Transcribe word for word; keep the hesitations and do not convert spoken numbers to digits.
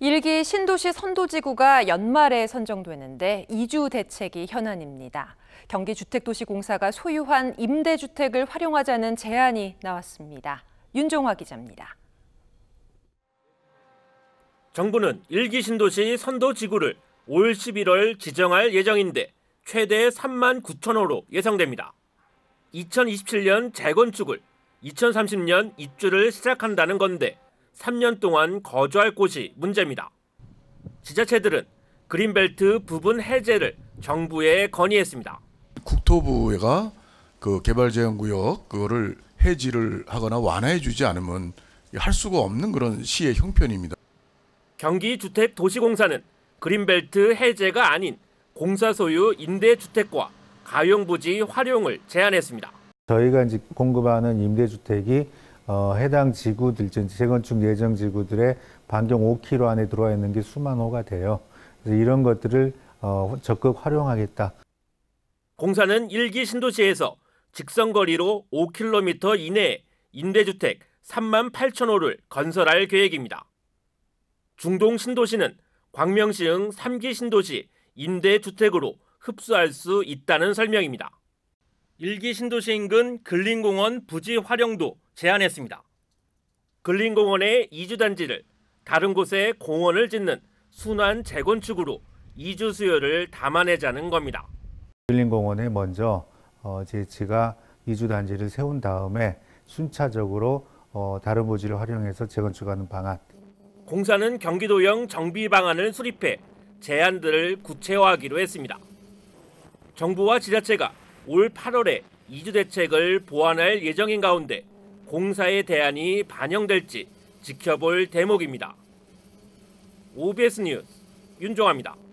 일기 신도시 선도지구가 연말에 선정되는데 이주 대책이 현안입니다. 경기주택도시공사가 소유한 임대주택을 활용하자는 제안이 나왔습니다. 윤종화 기자입니다. 정부는 일기 신도시 선도지구를 올 십일월 지정할 예정인데 최대 삼만 구천 호로 예상됩니다. 이천이십칠년 재건축을, 이천삼십년 입주를 시작한다는 건데 삼 년 동안 거주할 곳이 문제입니다. 지자체들은 그린벨트 부분 해제를 정부에 건의했습니다. 국토부가 그 개발제한구역 그거를 해지를 하거나 완화해주지 않으면 할 수가 없는 그런 시의 형편입니다. 경기주택도시공사는 그린벨트 해제가 아닌 공사 소유 임대주택과 가용부지 활용을 제안했습니다. 저희가 이제 공급하는 임대주택이 어, 해당 지구들, 재건축 예정 지구들의 반경 오 킬로미터 안에 들어와 있는 게 수만 호가 돼요. 그래서 이런 것들을 어, 적극 활용하겠다. 공사는 일기 신도시에서 직선거리로 오 킬로미터 이내에 임대주택 삼만 팔천 호를 건설할 계획입니다. 중동 신도시는 광명시흥 삼기 신도시 임대주택으로 흡수할 수 있다는 설명입니다. 일기 신도시 인근 근린공원 부지 활용도 제안했습니다. 근린공원의 이주단지를 다른 곳에 공원을 짓는 순환 재건축으로 이주 수요를 담아내자는 겁니다. 근린공원에 먼저 제치가 이주단지를 세운 다음에 순차적으로 다른 부지를 활용해서 재건축하는 방안. 공사는 경기도형 정비 방안을 수립해 제안들을 구체화하기로 했습니다. 정부와 지자체가 올 팔월에 이주 대책을 보완할 예정인 가운데 공사의 대안이 반영될지 지켜볼 대목입니다. 오비에스 뉴스 윤종화입니다.